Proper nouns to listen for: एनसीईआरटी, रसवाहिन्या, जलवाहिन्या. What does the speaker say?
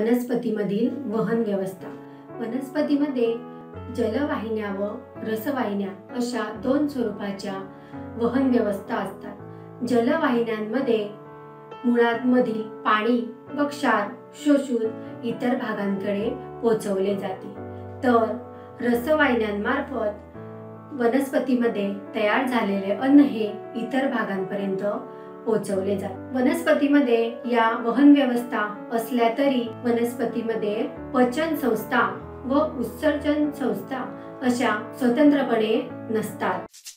वनस्पतीमधील वहन व्यवस्था। वनस्पतीमध्ये जलवाहिन्या व रसवाहिन्या अशा दोन स्वरूपाच्या वहन व्यवस्था असतात। जलवाहिन्यांमध्ये मुळांमधील पाणी व क्षार शोषून इतर भागांकडे पोहोचवले जाते, तर रसवाहिन्यांमार्फत वनस्पतीमध्ये तयार झालेले अन्न हे इतर भागांपर्यंत पोहोचवले जाते। वनस्पतीमध्ये या वहन व्यवस्था असल्या तरी वनस्पतीमध्ये पचन संस्था व उत्सर्जन संस्था अशा स्वतंत्रपणे नसतात।